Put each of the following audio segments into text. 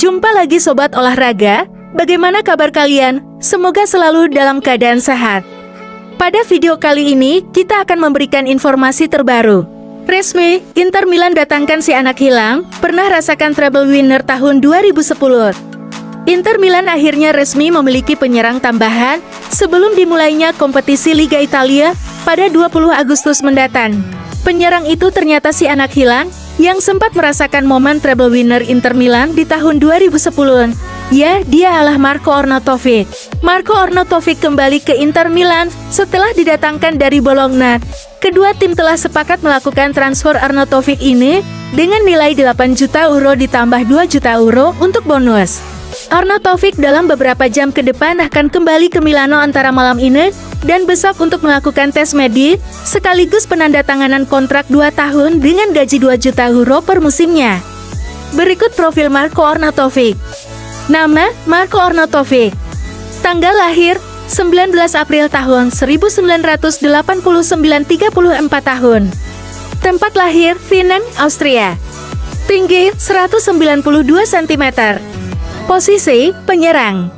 Jumpa lagi sobat olahraga, bagaimana kabar kalian? Semoga selalu dalam keadaan sehat. Pada video kali ini, kita akan memberikan informasi terbaru. Resmi, Inter Milan datangkan si anak hilang, pernah rasakan treble winner tahun 2010. Inter Milan akhirnya resmi memiliki penyerang tambahan sebelum dimulainya kompetisi Liga Italia pada 20 Agustus mendatang. Penyerang itu ternyata si anak hilang, yang sempat merasakan momen treble winner Inter Milan di tahun 2010. Ya, dia adalah Marko Arnautović. Marko Arnautović kembali ke Inter Milan setelah didatangkan dari Bologna. Kedua tim telah sepakat melakukan transfer Arnautović ini dengan nilai 8 juta euro ditambah 2 juta euro untuk bonus. Arnautović dalam beberapa jam ke depan akan kembali ke Milano antara malam ini dan besok untuk melakukan tes medis, sekaligus penandatanganan kontrak 2 tahun dengan gaji 2 juta euro per musimnya. Berikut profil Marko Arnautović. Nama, Marko Arnautović. Tanggal lahir, 19 April tahun 1989, 34 tahun. Tempat lahir, Vienna, Austria. Tinggi, 192 cm. Posisi, penyerang.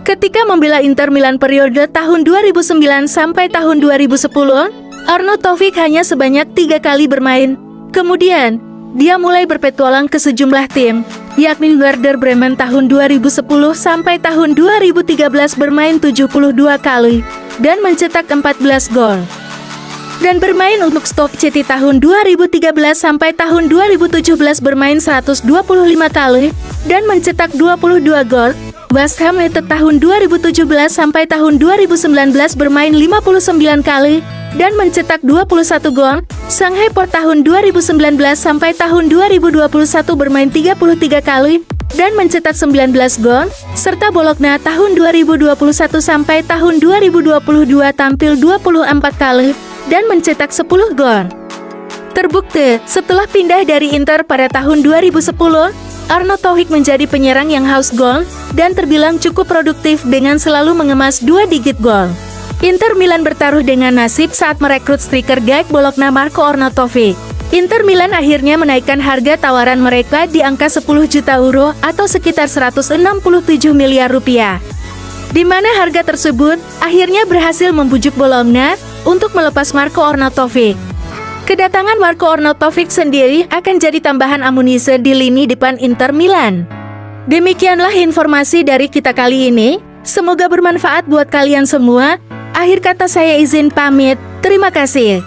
Ketika membela Inter Milan periode tahun 2009 sampai tahun 2010, Arnautović hanya sebanyak 3 kali bermain. Kemudian, dia mulai berpetualang ke sejumlah tim, yakni Werder Bremen tahun 2010 sampai tahun 2013 bermain 72 kali dan mencetak 14 gol. Dan bermain untuk Stoke City tahun 2013 sampai tahun 2017 bermain 125 kali dan mencetak 22 gol. West Ham United tahun 2017 sampai tahun 2019 bermain 59 kali dan mencetak 21 gol. Shanghai Port tahun 2019 sampai tahun 2021 bermain 33 kali dan mencetak 19 gol, serta Bologna tahun 2021 sampai tahun 2022 tampil 24 kali dan mencetak 10 gol. Terbukti, setelah pindah dari Inter pada tahun 2010, Arnautović menjadi penyerang yang haus gol dan terbilang cukup produktif dengan selalu mengemas 2 digit gol. Inter Milan bertaruh dengan nasib saat merekrut striker gag Bologna Marko Arnautović. Inter Milan akhirnya menaikkan harga tawaran mereka di angka 10 juta euro atau sekitar 167 miliar rupiah. Di mana harga tersebut akhirnya berhasil membujuk Bologna untuk melepas Marko Arnautović. Kedatangan Marko Arnautović sendiri akan jadi tambahan amunisi di lini depan Inter Milan. Demikianlah informasi dari kita kali ini. Semoga bermanfaat buat kalian semua. Akhir kata saya izin pamit. Terima kasih.